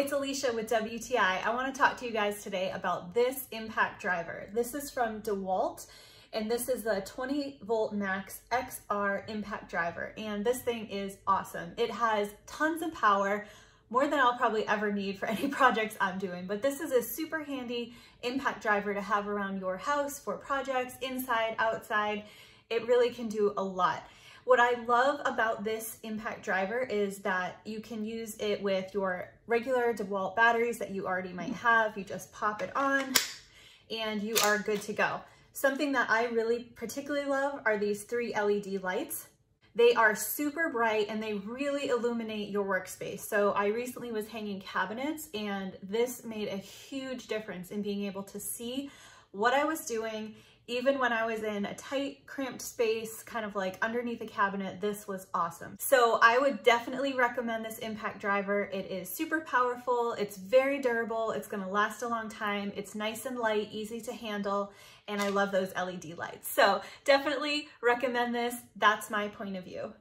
it's Alicia with WTI. I want to talk to you guys today about this impact driver. This is from DeWalt, and this is the 20-volt max XR impact driver, and this thing is awesome. It has tons of power, more than I'll probably ever need for any projects I'm doing, but this is a super handy impact driver to have around your house for projects, inside, outside. It really can do a lot. What I love about this impact driver is that you can use it with your regular DeWalt batteries that you already might have. You just pop it on and you are good to go. Something that I really particularly love are these 3 LED lights. They are super bright and they really illuminate your workspace. So I recently was hanging cabinets and this made a huge difference in being able to see what I was doing. Even when I was in a tight, cramped space, kind of like underneath a cabinet, this was awesome. So I would definitely recommend this impact driver. It is super powerful, it's very durable, it's gonna last a long time, it's nice and light, easy to handle, and I love those LED lights. So definitely recommend this. That's my point of view.